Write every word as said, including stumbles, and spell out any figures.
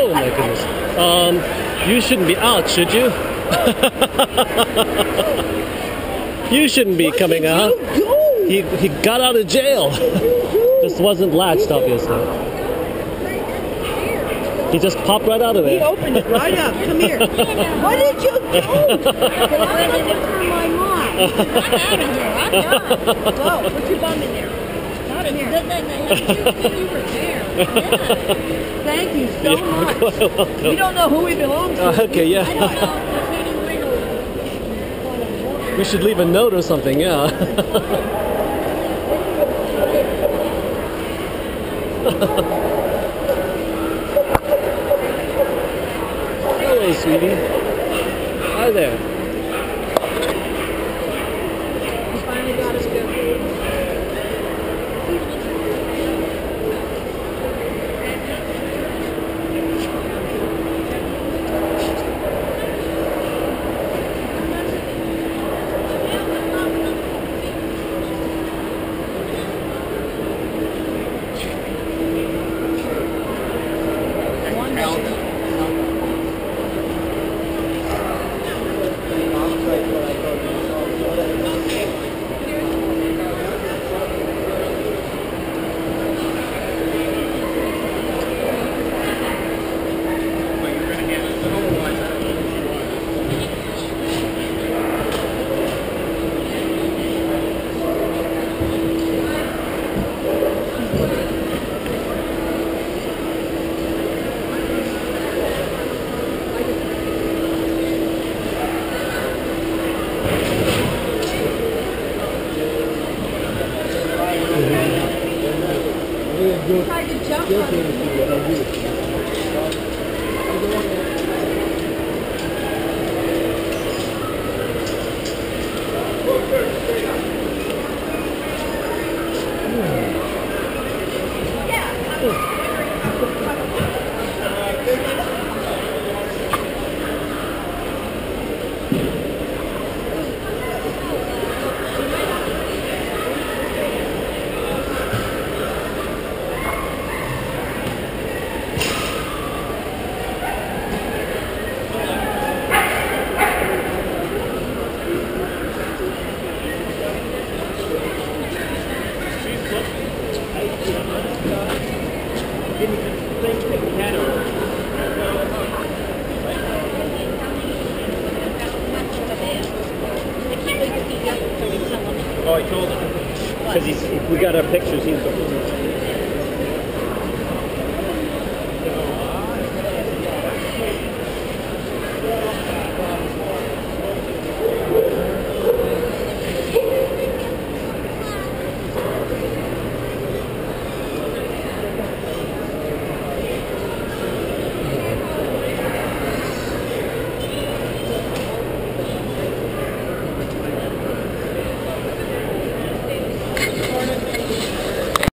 Oh my goodness. Um, you shouldn't be out, should you? You shouldn't be what coming out. He, he got out of jail. This wasn't latched, obviously. He just popped right out of it. He opened it right up. Come here. What did you do? I wanted to turn my mom. I'm out of here. I'm done. Go. Put your bum in there. Not in here. You were there. Thank you so yeah, much. Welcome. We don't know who we belong to. Uh, okay, yeah. I don't know. We should leave a note or something, yeah. Hey, sweetie. Hi there. He finally got us good food. One day. Because we got our pictures. He's